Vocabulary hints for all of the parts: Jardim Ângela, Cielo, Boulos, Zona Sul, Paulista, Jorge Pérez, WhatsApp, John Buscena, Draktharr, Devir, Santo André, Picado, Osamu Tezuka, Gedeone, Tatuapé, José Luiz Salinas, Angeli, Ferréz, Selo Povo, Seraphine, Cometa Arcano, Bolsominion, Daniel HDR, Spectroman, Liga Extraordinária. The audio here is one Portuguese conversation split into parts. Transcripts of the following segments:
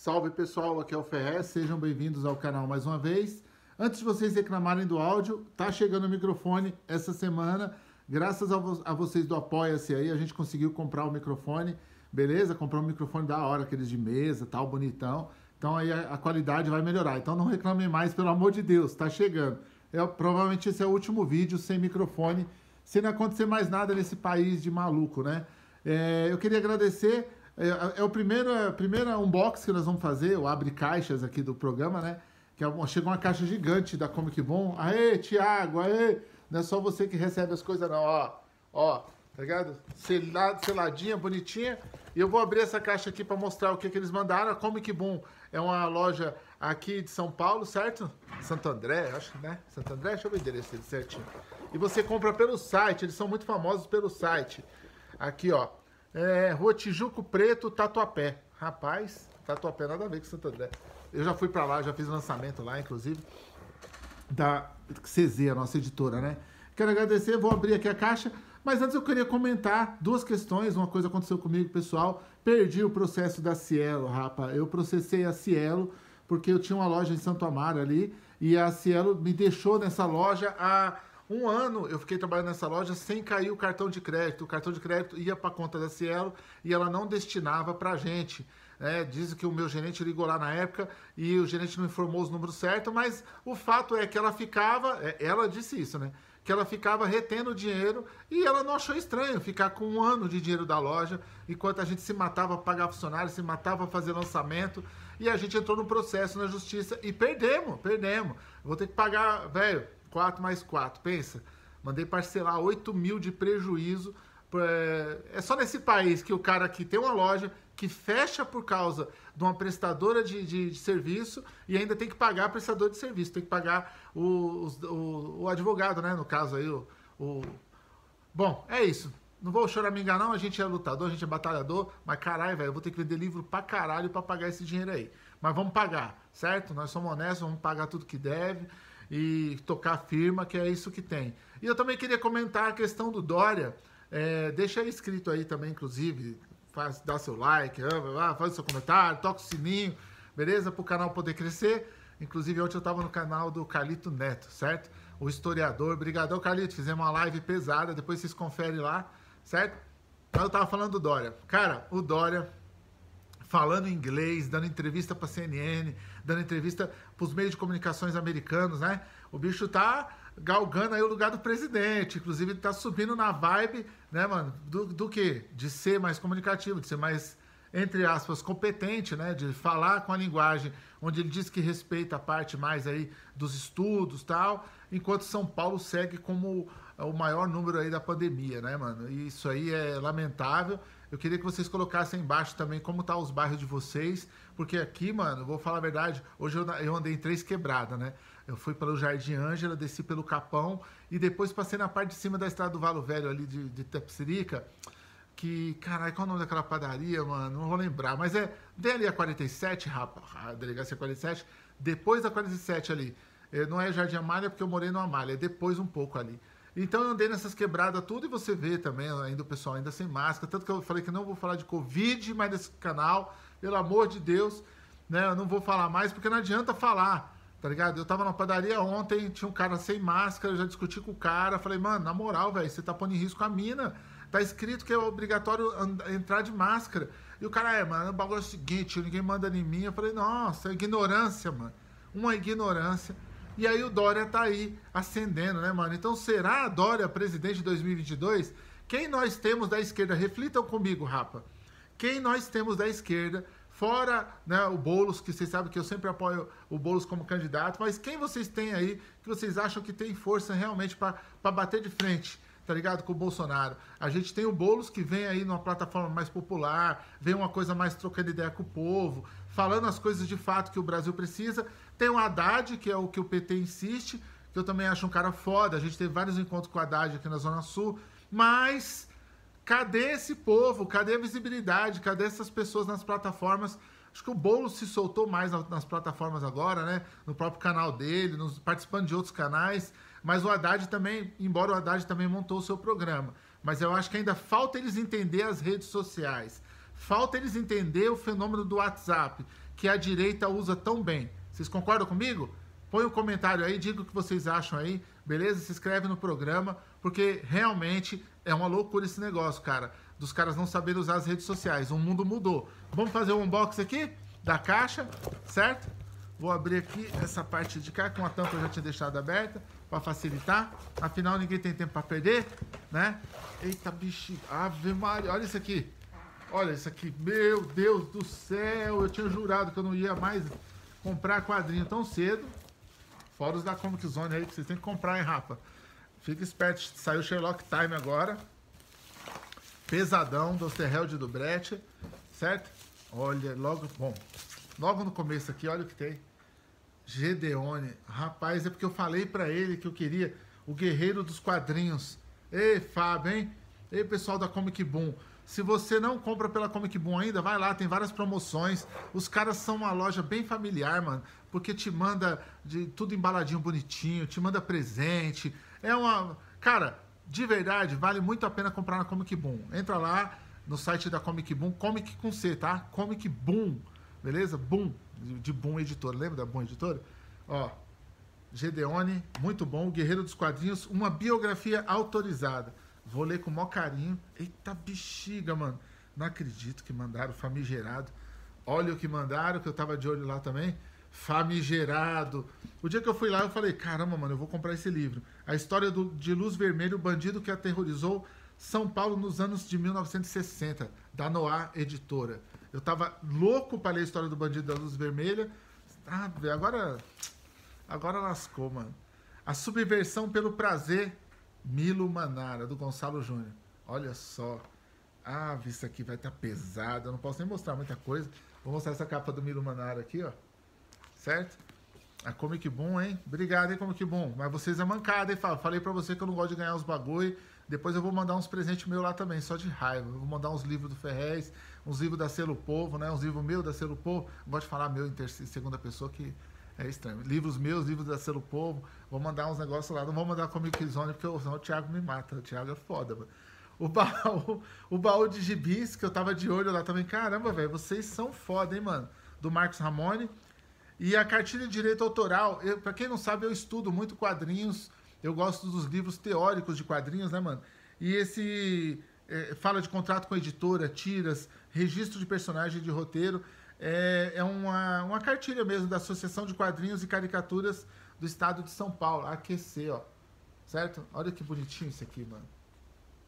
Salve pessoal, aqui é o Ferréz, sejam bem-vindos ao canal mais uma vez. Antes de vocês reclamarem do áudio, tá chegando o microfone essa semana. Graças a vocês do Apoia-se aí, a gente conseguiu comprar o microfone, beleza? Comprar um microfone da hora, aqueles de mesa, tal, bonitão. Então aí a qualidade vai melhorar. Então não reclamem mais, pelo amor de Deus, tá chegando. Provavelmente esse é o último vídeo sem microfone, se não acontecer mais nada nesse país de maluco, né? Eu queria agradecer, é o primeiro unboxing que nós vamos fazer, o abre caixas aqui do programa, né? Que chegou uma caixa gigante da Comic Boom. Aê, Thiago, aê! Não é só você que recebe as coisas não, ó, tá ligado? Seladinha, bonitinha. E eu vou abrir essa caixa aqui pra mostrar o que eles mandaram. A Comic Boom é uma loja aqui de São Paulo, certo? Santo André, acho, né? Santo André, deixa eu ver o endereço dele certinho. E você compra pelo site, eles são muito famosos pelo site. Aqui, ó. Rua Tijuco Preto, Tatuapé. Rapaz, Tatuapé nada a ver com Santo André. Eu já fui pra lá, já fiz lançamento lá, inclusive, da CZ, a nossa editora, né? Quero agradecer, vou abrir aqui a caixa, mas antes eu queria comentar duas questões. Uma coisa aconteceu comigo, pessoal. Perdi o processo da Cielo, rapaz. Eu processei a Cielo, porque eu tinha uma loja em Santo Amaro ali, e a Cielo me deixou nessa loja há um ano. Eu fiquei trabalhando nessa loja sem cair o cartão de crédito. O cartão de crédito ia para a conta da Cielo e ela não destinava para a gente. Diz que o meu gerente ligou lá na época e o gerente não informou os números certos, mas o fato é que ela ficava, ela disse isso, né? Que ela ficava retendo o dinheiro e ela não achou estranho ficar com um ano de dinheiro da loja, enquanto a gente se matava para pagar funcionário, se matava para fazer lançamento, e a gente entrou no processo na justiça e perdemos. Vou ter que pagar, velho, 4 mais 4, pensa. Mandei parcelar 8 mil de prejuízo. É só nesse país que o cara aqui tem uma loja que fecha por causa de uma prestadora de serviço e ainda tem que pagar a prestadora de serviço, tem que pagar o advogado, né? No caso aí, Bom, é isso. Não vou choramingar não, a gente é lutador, a gente é batalhador, mas caralho, velho, eu vou ter que vender livro pra caralho pra pagar esse dinheiro aí. Mas vamos pagar, certo? Nós somos honestos, vamos pagar tudo que deve e tocar a firma, que é isso que tem. E eu também queria comentar a questão do Dória. Deixa aí escrito aí também, inclusive, dá seu like, faz seu comentário, toca o sininho, beleza? Para o canal poder crescer. Inclusive, ontem eu estava no canal do Carlito Neto, certo? O historiador. Obrigadão, Carlito. Fizemos uma live pesada, depois vocês conferem lá, certo? Mas eu estava falando do Dória. Cara, o Dória falando inglês, dando entrevista para CNN, dando entrevista para os meios de comunicações americanos, né? O bicho tá galgando aí o lugar do presidente, inclusive ele tá subindo na vibe, né, mano, do quê? De ser mais comunicativo, de ser mais, entre aspas, competente, né, de falar com a linguagem, onde ele diz que respeita a parte mais aí dos estudos e tal, enquanto São Paulo segue como o maior número aí da pandemia, né, mano, e isso aí é lamentável. Eu queria que vocês colocassem embaixo também como tá os bairros de vocês, porque aqui, mano, vou falar a verdade, hoje eu andei em 3 quebradas, né? Eu fui pelo Jardim Ângela, desci pelo Capão e depois passei na parte de cima da estrada do Valo Velho ali de Tepsirica, que, caralho, qual é o nome daquela padaria, mano? Não vou lembrar, mas dei ali a 47, rapaz, a delegacia 47, depois da 47 ali, não é Jardim Amália porque eu morei no Amália, é depois um pouco ali. Então eu andei nessas quebradas tudo e você vê também ainda o pessoal ainda sem máscara, tanto que eu falei que não vou falar de Covid mais nesse canal, pelo amor de Deus, né? Eu não vou falar mais porque não adianta falar, tá ligado? Eu tava na padaria ontem, tinha um cara sem máscara, eu já discuti com o cara, falei, mano, na moral, velho, você tá pondo em risco a mina, tá escrito que é obrigatório entrar de máscara. E o cara, mano, o bagulho é o seguinte, ninguém manda em mim. Eu falei, nossa, ignorância, mano, uma ignorância. E aí o Dória tá aí ascendendo, né, mano? Então será a Dória presidente de 2022? Quem nós temos da esquerda? Reflitam comigo, rapa. Quem nós temos da esquerda, fora, né, o Boulos, que vocês sabem que eu sempre apoio o Boulos como candidato, mas quem vocês têm aí que vocês acham que tem força realmente para bater de frente, tá ligado, com o Bolsonaro? A gente tem o Boulos que vem aí numa plataforma mais popular, vem uma coisa mais trocando ideia com o povo, falando as coisas de fato que o Brasil precisa. Tem o Haddad, que é o que o PT insiste, que eu também acho um cara foda. A gente teve vários encontros com o Haddad aqui na Zona Sul, mas cadê esse povo? Cadê a visibilidade? Cadê essas pessoas nas plataformas? Acho que o Boulos se soltou mais nas plataformas agora, né? No próprio canal dele, participando de outros canais. Mas o Haddad também, embora o Haddad também montou o seu programa, mas eu acho que ainda falta eles entender as redes sociais. Falta eles entender o fenômeno do WhatsApp, que a direita usa tão bem. Vocês concordam comigo? Põe um comentário aí, diga o que vocês acham aí, beleza? Se inscreve no programa, porque realmente é uma loucura esse negócio, cara, dos caras não saberem usar as redes sociais. O mundo mudou. Vamos fazer um unboxing aqui da caixa, certo? Vou abrir aqui essa parte de cá, com a tampa eu já tinha deixado aberta, para facilitar. Afinal, ninguém tem tempo para perder, né? Eita, bicho, Ave Maria, olha isso aqui. Olha isso aqui, meu Deus do céu, eu tinha jurado que eu não ia mais comprar quadrinho tão cedo. Fora os da Comic Zone aí, que vocês têm que comprar, hein, rapa? Fica esperto, saiu Sherlock Time agora. Pesadão, do Ferréz do Brete, certo? Olha, logo no começo aqui, olha o que tem. Gedeone, rapaz, é porque eu falei pra ele que eu queria o Guerreiro dos Quadrinhos. Ei, Fábio, hein? Ei, pessoal da Comic Boom. Se você não compra pela Comic Boom ainda, vai lá, tem várias promoções. Os caras são uma loja bem familiar, mano, porque te manda de tudo embaladinho bonitinho, te manda presente. É uma... Cara, de verdade, vale muito a pena comprar na Comic Boom. Entra lá no site da Comic Boom, Comic com C, tá? Comic Boom. Beleza? Bum, de Bum Editora. Lembra da Bum Editora? Ó, Gedeone, muito bom. O Guerreiro dos Quadrinhos, uma biografia autorizada. Vou ler com o maior carinho. Eita bexiga, mano. Não acredito que mandaram Famigerado. Olha o que mandaram, que eu tava de olho lá também. Famigerado. O dia que eu fui lá, eu falei, caramba, mano, eu vou comprar esse livro. A história de Luz Vermelha, o bandido que aterrorizou São Paulo nos anos de 1960, da Noir Editora. Eu tava louco pra ler a história do bandido da Luz Vermelha. Ah, agora lascou, mano. A Subversão pelo Prazer, Milo Manara, do Gonçalo Júnior. Olha só. Ah, isso aqui vai estar pesado. Eu não posso nem mostrar muita coisa. Vou mostrar essa capa do Milo Manara aqui, ó. Certo? A Comic Boom, hein? Obrigado, hein, Comic Boom. Mas vocês é mancada, hein? Falei pra você que eu não gosto de ganhar os bagulho. Depois eu vou mandar uns presentes meus lá também, só de raiva. Eu vou mandar uns livros do Ferréz, uns livros da Selo Povo, né? Uns livros meus da Selo Povo. Não gosto de falar meu em segunda pessoa, que é estranho. Livros meus, livros da Selo Povo. Vou mandar uns negócios lá. Não vou mandar Comic Zone, porque senão o Thiago me mata. O Thiago é foda, mano. O baú de gibis, que eu tava de olho lá também. Caramba, velho, vocês são foda, hein, mano? Do Marcos Ramone. E a cartilha de direito autoral. Eu, pra quem não sabe, eu estudo muito quadrinhos. Eu gosto dos livros teóricos de quadrinhos, né, mano? E esse fala de contrato com a editora, tiras, registro de personagem de roteiro. É uma cartilha mesmo da Associação de Quadrinhos e Caricaturas do Estado de São Paulo. AQC, ó. Certo? Olha que bonitinho isso aqui, mano.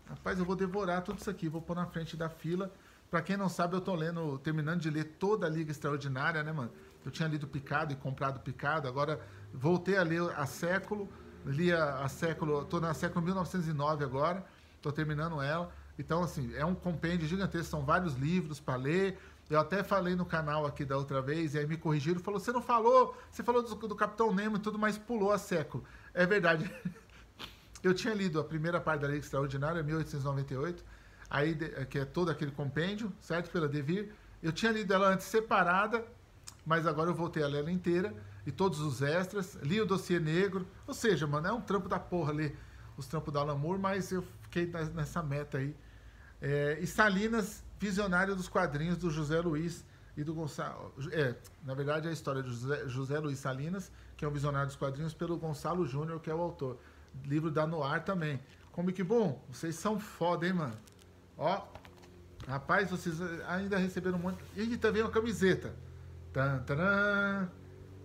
Rapaz, eu vou devorar tudo isso aqui. Vou pôr na frente da fila. Pra quem não sabe, eu tô lendo, terminando de ler toda a Liga Extraordinária, né, mano? Eu tinha lido Picado e comprado Picado. Agora voltei a ler a Século. Li a Século, tô na Século 1909 agora, tô terminando ela. Então, assim, é um compêndio gigantesco, são vários livros para ler. Eu até falei no canal aqui da outra vez, e aí me corrigiram, falou, você não falou, você falou do Capitão Nemo e tudo, mas pulou a Século. É verdade. Eu tinha lido a primeira parte da Liga Extraordinária, 1898, aí, que é todo aquele compêndio, certo? Pela Devir. Eu tinha lido ela antes separada, mas agora eu voltei a ler ela inteira. E todos os extras, li o Dossiê Negro, ou seja, mano, é um trampo da porra ler os trampos da Alan Moore, mas eu fiquei nessa meta aí. E Salinas, visionário dos quadrinhos do José Luiz e do Gonçalo... na verdade, é a história de José Luiz Salinas, que é um visionário dos quadrinhos, pelo Gonçalo Júnior, que é o autor. Livro da Noir também. Comic Boom, vocês são foda, hein, mano? Ó, rapaz, vocês ainda receberam um monte... E também uma camiseta. Tantaram...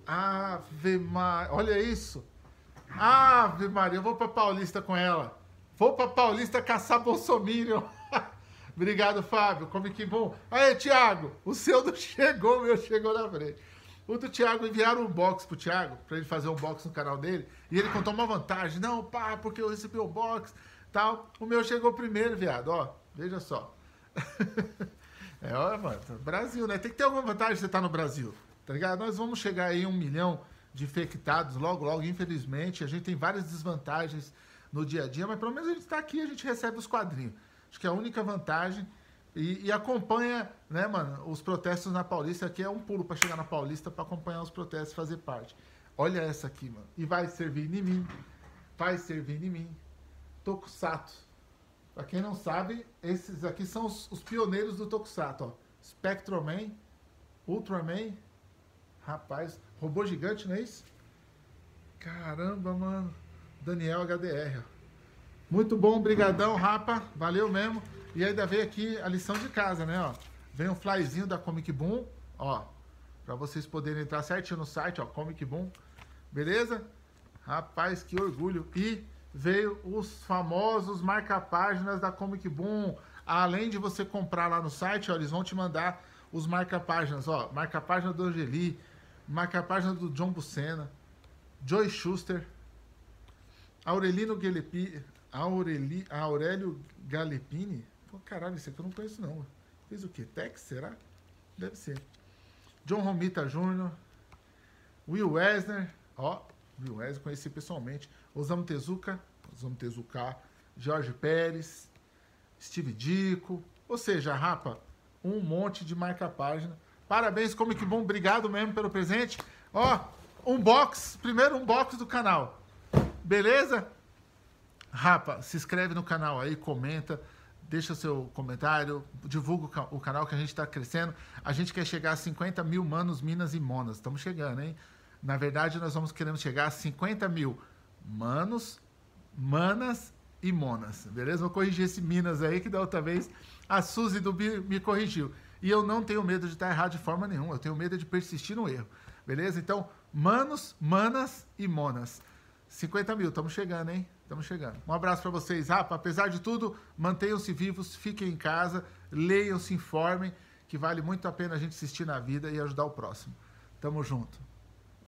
Ave Maria, olha isso. Ave Maria, eu vou pra Paulista com ela. Vou pra Paulista caçar bolsominion. Obrigado, Fábio, como que bom. Aí, Thiago, o seu não chegou, o meu chegou na frente. O do Thiago, enviaram um box pro Thiago, pra ele fazer um box no canal dele. E ele contou uma vantagem. Não, pá, porque eu recebi um box, tal. O meu chegou primeiro, viado, ó. Veja só. Olha, mano, Brasil, né? Tem que ter alguma vantagem se você tá no Brasil. Tá ligado? Nós vamos chegar aí a 1 milhão de infectados logo, logo, infelizmente. A gente tem várias desvantagens no dia a dia, mas pelo menos a gente está aqui e a gente recebe os quadrinhos. Acho que é a única vantagem. E acompanha, né, mano, os protestos na Paulista. Aqui é um pulo para chegar na Paulista para acompanhar os protestos e fazer parte. Olha essa aqui, mano. E vai servir em mim. Vai servir em mim. Tô com sato. Pra quem não sabe, esses aqui são os pioneiros do Tokusatsu, ó. Spectroman, Ultraman, rapaz, robô gigante, não é isso? Caramba, mano. Daniel HDR, ó. Muito bom, brigadão, rapa, valeu mesmo. E ainda veio aqui a lição de casa, né, ó. Vem um flyzinho da Comic Boom, ó. Pra vocês poderem entrar certinho no site, ó, Comic Boom. Beleza? Rapaz, que orgulho. E veio os famosos marca-páginas da Comic Boom. Além de você comprar lá no site, ó, eles vão te mandar os marca-páginas, ó. Marca-página do Angeli, marca-página do John Buscena, Joy Schuster, Aurelino Galepi, Aurélio Galepini. Pô, caralho, esse aqui eu não conheço, não. Fez o quê? Tex, será? Deve ser. John Romita Jr., Will Wesner, ó, Will Wesner, conheci pessoalmente. Osamu Tezuka, Jorge Pérez, Steve Dico. Ou seja, rapa, um monte de marca-página. Parabéns, Comic Boom, obrigado mesmo pelo presente. Ó, unbox, primeiro unbox do canal. Beleza? Rapa, se inscreve no canal aí, comenta, deixa seu comentário, divulga o canal que a gente está crescendo. A gente quer chegar a 50 mil manos, minas e monas. Estamos chegando, hein? Na verdade, nós queremos chegar a 50 mil manos, manas e monas. Beleza? Vou corrigir esse minas aí, que da outra vez a Suzy do Bi me corrigiu. E eu não tenho medo de estar errado de forma nenhuma. Eu tenho medo de persistir no erro. Beleza? Então, manos, manas e monas. 50 mil, estamos chegando, hein? Estamos chegando. Um abraço para vocês, rapa. Apesar de tudo, mantenham-se vivos, fiquem em casa, leiam, se informem, que vale muito a pena a gente insistir na vida e ajudar o próximo. Tamo junto.